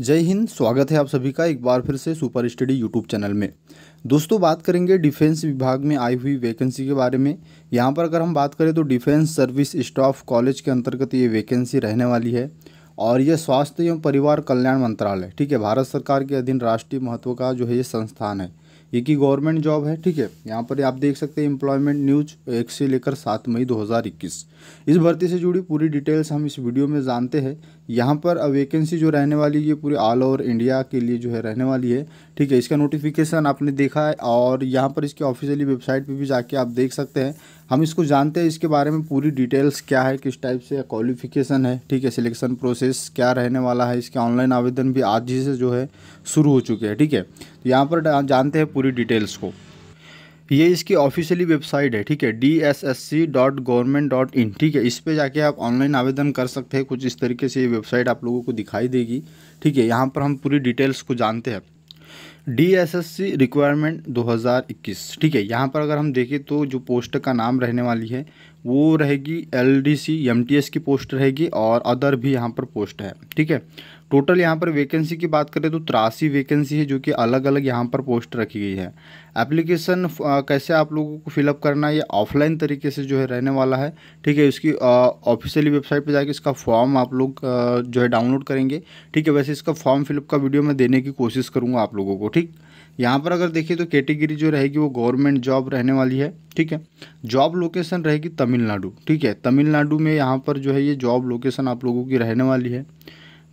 जय हिंद। स्वागत है आप सभी का एक बार फिर से सुपर स्टडी यूट्यूब चैनल में। दोस्तों बात करेंगे डिफेंस विभाग में आई हुई वैकेंसी के बारे में। यहाँ पर अगर हम बात करें तो डिफेंस सर्विस स्टाफ कॉलेज के अंतर्गत ये वैकेंसी रहने वाली है और यह स्वास्थ्य एवं परिवार कल्याण मंत्रालय, ठीक है, भारत सरकार के अधीन राष्ट्रीय महत्व का जो है ये संस्थान है। ये की गवर्नमेंट जॉब है, ठीक है। यहाँ पर आप देख सकते हैं एम्प्लॉयमेंट न्यूज 1 से लेकर 7 मई 2021। इस भर्ती से जुड़ी पूरी डिटेल्स हम इस वीडियो में जानते हैं। यहाँ पर वैकेंसी जो रहने वाली है ये पूरे ऑल ओवर इंडिया के लिए जो है रहने वाली है, ठीक है। इसका नोटिफिकेशन आपने देखा है और यहाँ पर इसकी ऑफिशियली वेबसाइट पर भी जाके आप देख सकते हैं। हम इसको जानते हैं, इसके बारे में पूरी डिटेल्स क्या है, किस टाइप से क्वालिफिकेशन है, ठीक है, सिलेक्शन प्रोसेस क्या रहने वाला है। इसके ऑनलाइन आवेदन भी आज ही से जो है शुरू हो चुके हैं, ठीक है। तो यहाँ पर जानते हैं पूरी डिटेल्स को। ये इसकी ऑफिशियली वेबसाइट है, ठीक है, dssc.gov.in, ठीक है। इस पे जाके आप ऑनलाइन आवेदन कर सकते हैं। कुछ इस तरीके से ये वेबसाइट आप लोगों को दिखाई देगी, ठीक है। यहाँ पर हम पूरी डिटेल्स को जानते हैं। डीएसएससी रिक्वायरमेंट 2021, ठीक है। यहाँ पर अगर हम देखें तो जो पोस्ट का नाम रहने वाली है वो रहेगी LDC MTS की पोस्ट रहेगी और अदर भी यहाँ पर पोस्ट है, ठीक है। टोटल यहाँ पर वैकेंसी की बात करें तो 83 वैकेंसी है जो कि अलग अलग यहाँ पर पोस्ट रखी गई है। एप्लीकेशन कैसे आप लोगों को फिलअप करना, ये ऑफलाइन तरीके से जो है रहने वाला है, ठीक है। इसकी ऑफिशियली वेबसाइट पे जाके इसका फॉर्म आप लोग जो है डाउनलोड करेंगे, ठीक है। वैसे इसका फॉर्म फिलअप का वीडियो मैं देने की कोशिश करूँगा आप लोगों को, ठीक। यहाँ पर अगर देखिए तो कैटेगरी जो रहेगी वो गवर्नमेंट जॉब रहने वाली है, ठीक है। जॉब लोकेशन रहेगी तमिलनाडु, ठीक है। तमिलनाडु में यहाँ पर जो है ये जॉब लोकेशन आप लोगों की रहने वाली है।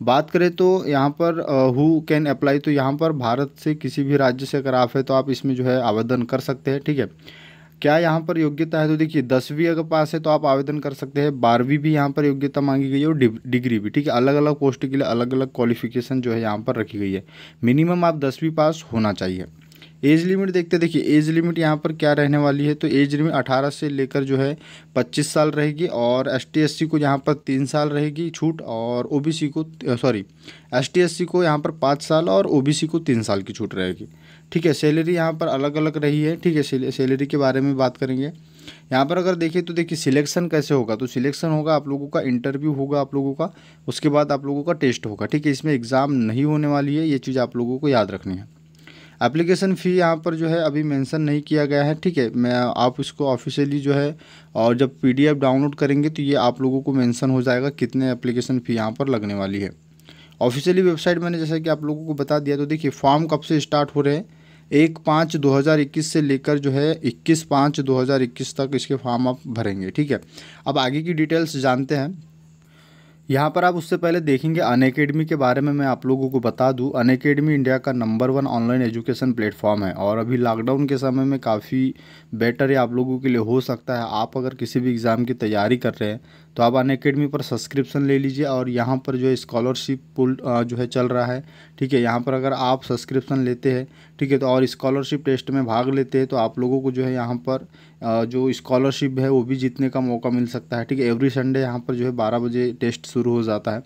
बात करें तो यहाँ पर हु कैन अप्लाई, तो यहाँ पर भारत से किसी भी राज्य से अगर आप है तो आप इसमें जो है आवेदन कर सकते हैं, ठीक है। क्या यहाँ पर योग्यता है, तो देखिए 10वीं अगर पास है तो आप आवेदन कर सकते हैं। 12वीं भी यहाँ पर योग्यता मांगी गई है और डिग्री भी, ठीक है। अलग अलग पोस्ट के लिए अलग अलग क्वालिफिकेशन जो है यहाँ पर रखी गई है। मिनिमम आप 10वीं पास होना चाहिए। एज लिमिट देखते, देखिए एज लिमिट यहाँ पर क्या रहने वाली है, तो एज लिमिट 18 से लेकर जो है 25 साल रहेगी और ST SC को यहाँ पर 3 साल रहेगी छूट और OBC को ST SC को यहाँ पर 5 साल और OBC को 3 साल की छूट रहेगी, ठीक है। सैलरी यहाँ पर अलग अलग रही है, ठीक है। सैलरी के बारे में बात करेंगे। यहाँ पर अगर देखिए तो देखिए सिलेक्शन कैसे होगा, तो सिलेक्शन होगा आप लोगों का, इंटरव्यू होगा आप लोगों का, उसके बाद आप लोगों का टेस्ट होगा, ठीक है। इसमें एग्ज़ाम नहीं होने वाली है, ये चीज़ आप लोगों को याद रखनी है। एप्लीकेशन फ़ी यहाँ पर जो है अभी मेंशन नहीं किया गया है, ठीक है। मैं आप इसको ऑफिशियली जो है और जब PDF डाउनलोड करेंगे तो ये आप लोगों को मेंशन हो जाएगा कितने एप्लीकेशन फ़ी यहाँ पर लगने वाली है। ऑफिशियली वेबसाइट मैंने जैसा कि आप लोगों को बता दिया। तो देखिए फॉर्म कब से स्टार्ट हो रहे हैं, 1/5/2021 से लेकर जो है 21/5/2021 तक इसके फॉर्म आप भरेंगे, ठीक है। अब आगे की डिटेल्स जानते हैं। यहाँ पर आप उससे पहले देखेंगे अनएकेडमी के बारे में। मैं आप लोगों को बता दूँ, अनएकेडमी इंडिया का नंबर 1 ऑनलाइन एजुकेशन प्लेटफॉर्म है और अभी लॉकडाउन के समय में काफ़ी बेटर है आप लोगों के लिए हो सकता है। आप अगर किसी भी एग्ज़ाम की तैयारी कर रहे हैं तो आप अनएकेडमी पर सब्सक्रिप्शन ले लीजिए और यहाँ पर जो है स्कॉलरशिप पूल जो है चल रहा है, ठीक है। यहाँ पर अगर आप सब्सक्रिप्शन लेते हैं, ठीक है, तो और स्कॉलरशिप टेस्ट में भाग लेते हैं तो आप लोगों को जो है यहाँ पर जो स्कॉलरशिप है वो भी जीतने का मौका मिल सकता है, ठीक है। एवरी संडे यहाँ पर जो है 12 बजे टेस्ट शुरू हो जाता है।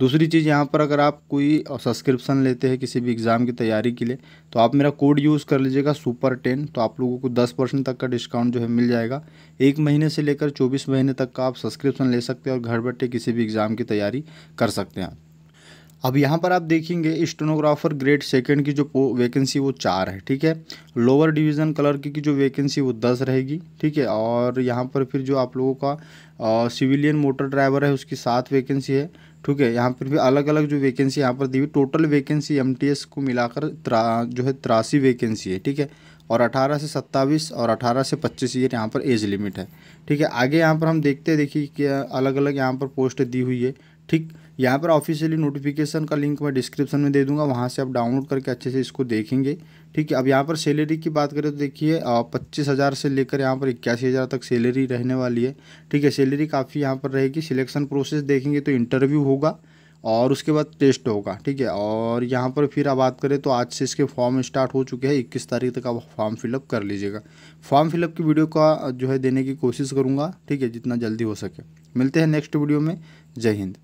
दूसरी चीज़, यहाँ पर अगर आप कोई सब्सक्रिप्शन लेते हैं किसी भी एग्ज़ाम की तैयारी के लिए तो आप मेरा कोड यूज़ कर लीजिएगा सुपर 10, तो आप लोगों को 10% तक का डिस्काउंट जो है मिल जाएगा। 1 महीने से लेकर 24 महीने तक का आप सब्सक्रिप्शन ले सकते हैं और घर बैठे किसी भी एग्ज़ाम की तैयारी कर सकते हैं। अब यहाँ पर आप देखेंगे स्टेनोग्राफर ग्रेड 2 की जो वैकेंसी वो 4 है, ठीक है। लोअर डिवीज़न क्लर्क की जो वैकेंसी वो 10 रहेगी, ठीक है। और यहाँ पर फिर जो आप लोगों का सिविलियन मोटर ड्राइवर है उसकी 7 वैकेंसी है, ठीक है। यहाँ पर भी अलग अलग जो वैकेंसी यहाँ पर दी हुई, टोटल वैकेंसी MTS को मिलाकर जो है 83 वैकेंसी है, ठीक है। और 18 से 27 और 18 से 25 ईयर यहाँ पर एज लिमिट है, ठीक है। आगे यहाँ पर हम देखते हैं, देखिए क्या अलग अलग यहाँ पर पोस्ट दी हुई है, ठीक। यहाँ पर ऑफिशियली नोटिफिकेशन का लिंक मैं डिस्क्रिप्शन में दे दूंगा, वहाँ से आप डाउनलोड करके अच्छे से इसको देखेंगे, ठीक है। अब यहाँ पर सैलरी की बात करें तो देखिए 25,000 से लेकर यहाँ पर 81,000 तक सैलरी रहने वाली है, ठीक है। सैलरी काफ़ी यहाँ पर रहेगी। सिलेक्शन प्रोसेस देखेंगे तो इंटरव्यू होगा और उसके बाद टेस्ट होगा, ठीक है। और यहाँ पर फिर आप बात करें तो आज से इसके फॉर्म स्टार्ट हो चुके हैं। 21 तारीख तक आप फॉर्म फिलअप कर लीजिएगा। फॉर्म फिलअप की वीडियो का जो है देने की कोशिश करूँगा, ठीक है, जितना जल्दी हो सके। मिलते हैं नेक्स्ट वीडियो में। जय हिंद।